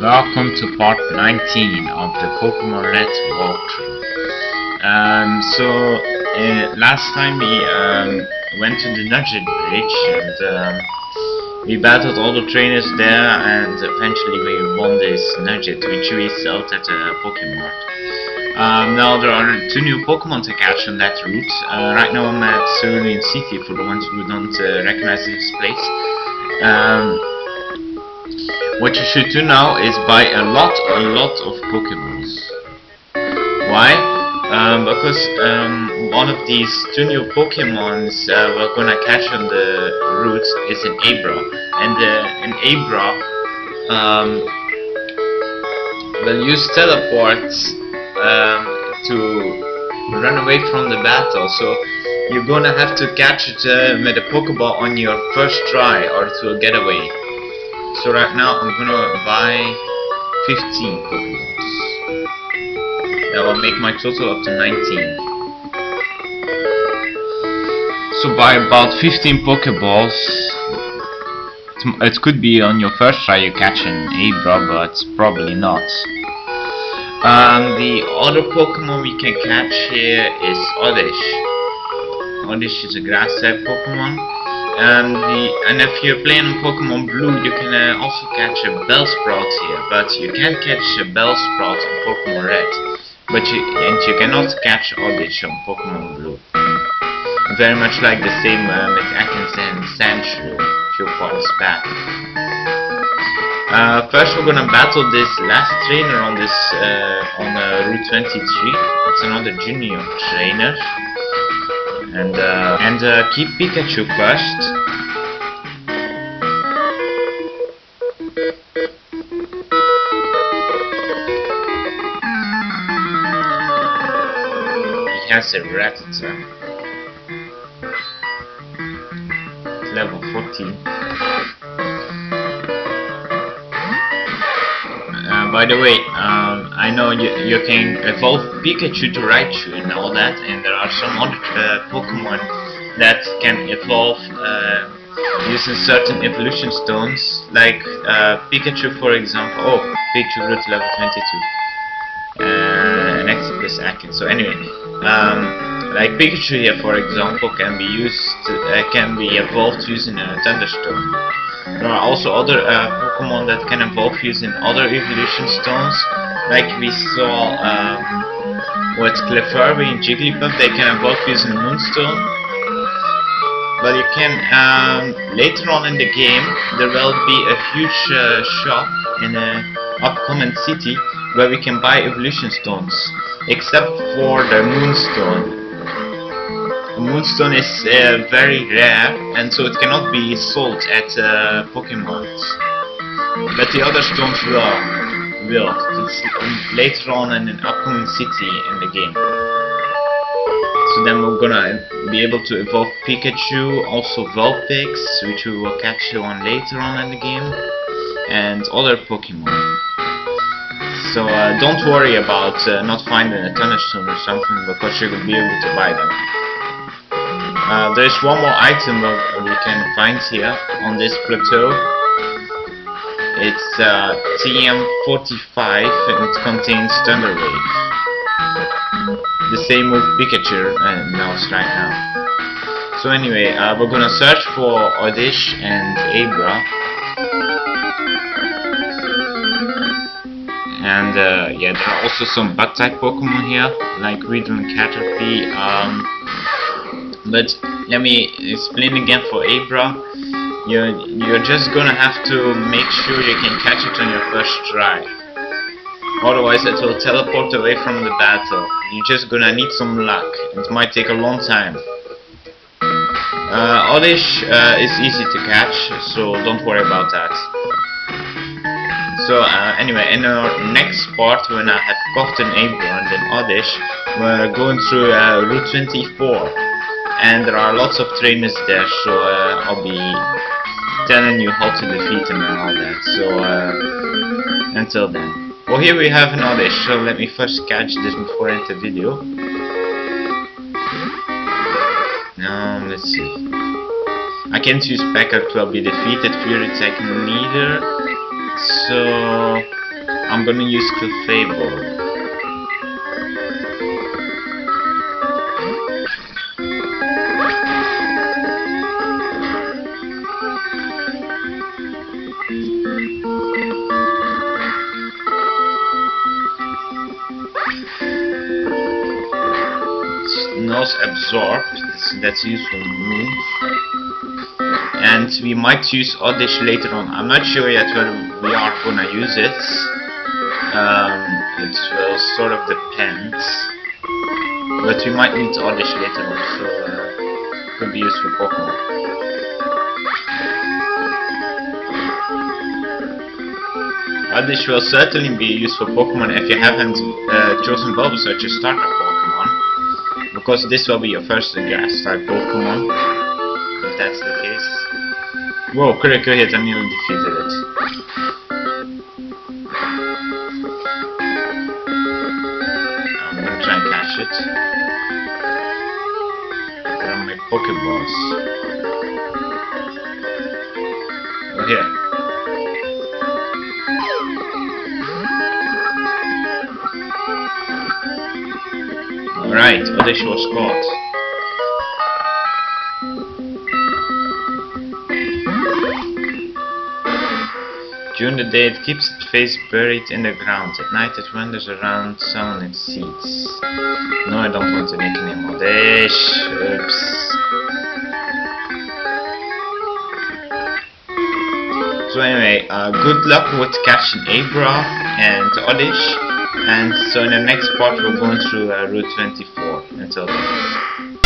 Welcome to part 19 of the Pokemon Red walkthrough. Last time we went to the Nugget Bridge and we battled all the trainers there, and eventually we won this Nugget, which we sold at the PokeMart. Now there are 2 new Pokemon to catch on that route. Right now I'm at Cerulean City, for the ones who don't recognize this place. What you should do now is buy a lot of Pokeballs. Why? Because one of these 2 new Pokemons we're gonna catch on the route is an Abra, and an Abra will use teleport to run away from the battle. So you're gonna have to catch it with a Pokeball on your first try, or to get away. So right now I'm gonna buy 15 Pokeballs. That will make my total up to 19. So buy about 15 Pokeballs. It could be on your first try you catch an Abra, but probably not. The other Pokemon we can catch here is Oddish. Oddish is a grass type Pokemon. And if you're playing on Pokemon Blue, you can also catch a Bellsprout here, but you can catch a Bellsprout on Pokemon Red, but you cannot catch Oddish on Pokemon Blue. Very much like the same with Atkins and Sandshrew a few parts back. First we're gonna battle this last trainer on this Route 23. It's another junior trainer. And keep Pikachu crushed. He has a Rattata. Level 14. By the way, I know you can evolve Pikachu to Raichu and all that, and there are some other Pokemon that can evolve using certain evolution stones, like Pikachu, for example. Oh, Pikachu grew to level 22. Next is Atkins. So anyway, like Pikachu here, for example, can be evolved using a Thunder Stone. There are also other Pokemon that can evolve using other evolution stones, like we saw with Clefairy and Jigglypuff. They can evolve using Moonstone. But you can later on in the game there will be a huge shop in an upcoming city where we can buy evolution stones, except for the Moonstone. Moonstone is very rare, and so it cannot be sold at Pokémon. But the other stones will. It's later on in an upcoming city in the game. So then we're gonna be able to evolve Pikachu, also Vulpix, which we will catch on later on in the game, and other Pokémon. So don't worry about not finding a Thunderstone or something, because you will be able to buy them. There's one more item we can find here on this plateau. It's TM45, and it contains Thunderwave. The same with Pikachu and Mouse right now. So anyway, we're gonna search for Oddish and Abra. And yeah, there are also some bug-type Pokemon here, like Weedle and Caterpie. But let me explain again for Abra. You're just gonna have to make sure you can catch it on your first try. Otherwise it will teleport away from the battle. You're just gonna need some luck. It might take a long time. Oddish is easy to catch, so don't worry about that. So anyway, in our next part, when I have caught an Abra and an Oddish, we're going through Route 24. And there are lots of trainers there, so I'll be telling you how to defeat them and all that. So until then. Well, here we have an Oddish, so let me first catch this before I end the video. Now let's see. I can't use backup to be defeated, Fury Attack neither. So I'm gonna use Clefable. Nose absorbed, that's a useful move. And we might use Oddish later on. I'm not sure yet when we are gonna use it. It will sort of depend. But we might need Oddish later on, so it could be used for Pokemon. Oddish will certainly be used for Pokemon if you haven't chosen Bulbasaur to start a Pokemon. Because this will be your first grass type Pokemon, if that's the case. Whoa, critical hit, I nearly defeated it. I'm gonna try and catch it. Where are my Pokeballs? Oh, here. Right, Oddish was caught. During the day it keeps its face buried in the ground. At night it wanders around summoning seeds. No, I don't want to make any more Oddish. Oops. So anyway, good luck with catching Abra and Oddish. And so in the next part we're going through Route 24. Until then.